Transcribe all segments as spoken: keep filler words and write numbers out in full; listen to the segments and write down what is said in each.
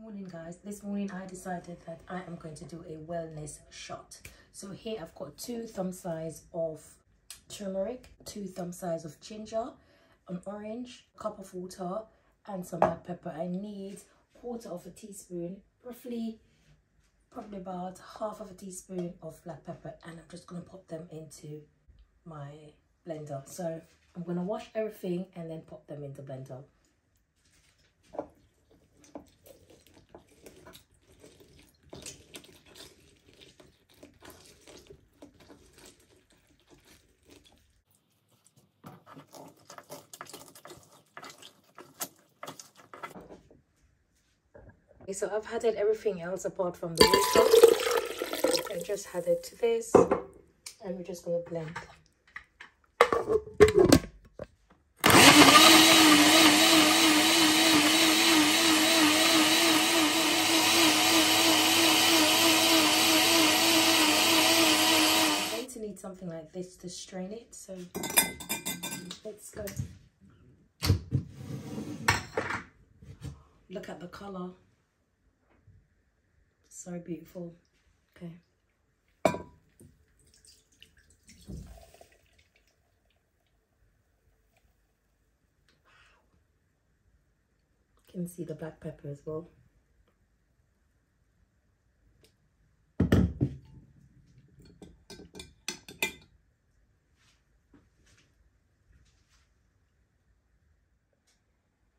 Morning guys, this morning I decided that I am going to do a wellness shot. So here I've got two thumb size of turmeric, two thumb size of ginger, an orange, cup of water and some black pepper. I need quarter of a teaspoon, roughly probably about half of a teaspoon of black pepper, and I'm just going to pop them into my blender. So I'm going to wash everything and then pop them in the blender. So I've added everything else apart from the water. I just added to this and we're just going to blend. I'm going to need something like this to strain it, so let's go. Look at the colour. So beautiful. Okay. You can see the black pepper as well.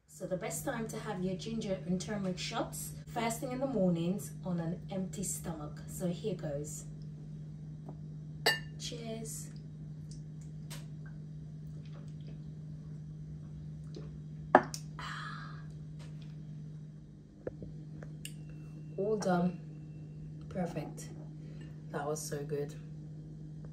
So the best time to have your ginger and turmeric shots, first thing in the mornings on an empty stomach. So here goes. Cheers. All done. Perfect. That was so good.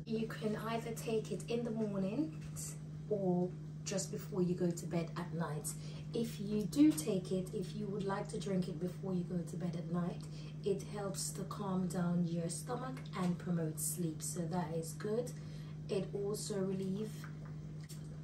You can either take it in the mornings or just before you go to bed at night. If you do take it, if you would like to drink it before you go to bed at night, it helps to calm down your stomach and promote sleep, so that is good. It also relieves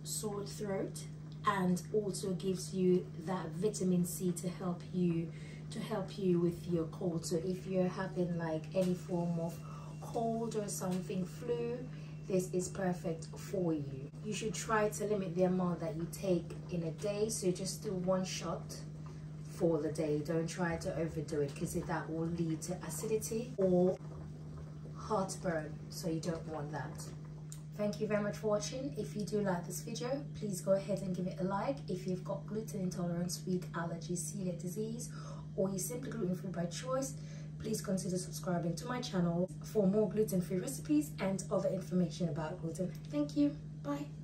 sore throat and also gives you that vitamin C to help you to help you with your cold. So if you're having like any form of cold or something, flu, this is perfect for you. You should try to limit the amount that you take in a day, so just do one shot for the day. Don't try to overdo it because that will lead to acidity or heartburn, so you don't want that. Thank you very much for watching. If you do like this video, please go ahead and give it a like. If you've got gluten intolerance, wheat allergy, celiac disease, or you're simply gluten-free by choice, please consider subscribing to my channel for more gluten-free recipes and other information about gluten. Thank you. Bye.